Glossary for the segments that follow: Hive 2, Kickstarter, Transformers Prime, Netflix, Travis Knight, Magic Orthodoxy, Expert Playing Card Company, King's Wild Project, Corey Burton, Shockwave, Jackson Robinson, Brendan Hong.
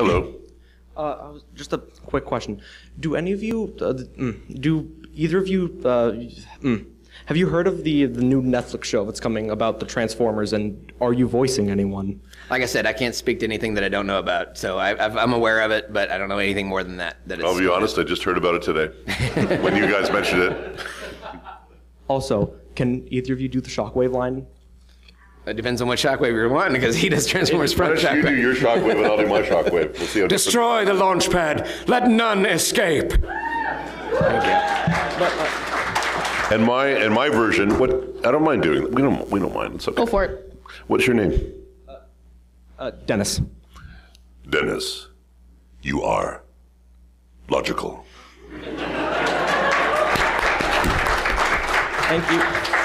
Hello. Just a quick question. Do any of you, have you heard of the new Netflix show that's coming about the Transformers, and are you voicing anyone? Like I said, I can't speak to anything that I don't know about, so I'm aware of it, but I don't know anything more than that. I'll be honest, I just heard about it today when you guys mentioned it. Also, can either of you do the Shockwave line? It depends on what Shockwave you're wanting, because he does Transformers Prime Shockwave. You do your Shockwave and I'll do my Shockwave. We'll see how Destroy the launch pad. Let none escape. Thank you. And my version, what I don't mind doing. We don't mind. It's okay. Go for it. What's your name? Dennis. Dennis, you are logical. Thank you.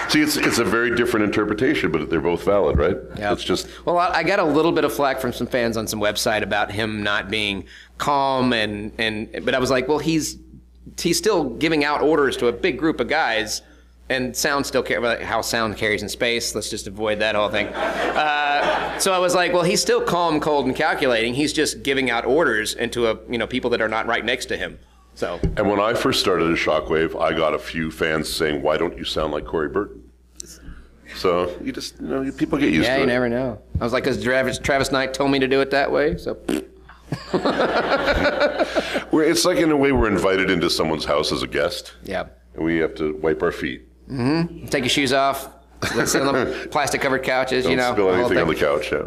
See, it's a very different interpretation, but they're both valid, right? Yeah. It's just... Well, I got a little bit of flack from some fans on some website about him not being calm, but I was like, well, he's still giving out orders to a big group of guys, and sound still carries, how sound carries in space. Let's just avoid that whole thing. So I was like, well, he's still calm, cold, and calculating. He's just giving out orders into people that are not right next to him. So. And when I first started a Shockwave, I got a few fans saying, "Why don't you sound like Corey Burton?" So you just, people get used to it. Yeah, you never know. I was like, because Travis Knight told me to do it that way, so. It's like, in a way, we're invited into someone's house as a guest. Yeah. And we have to wipe our feet. Mm-hmm. Take your shoes off. Let's sit on the plastic-covered couches. Don't spill anything on the couch, yeah.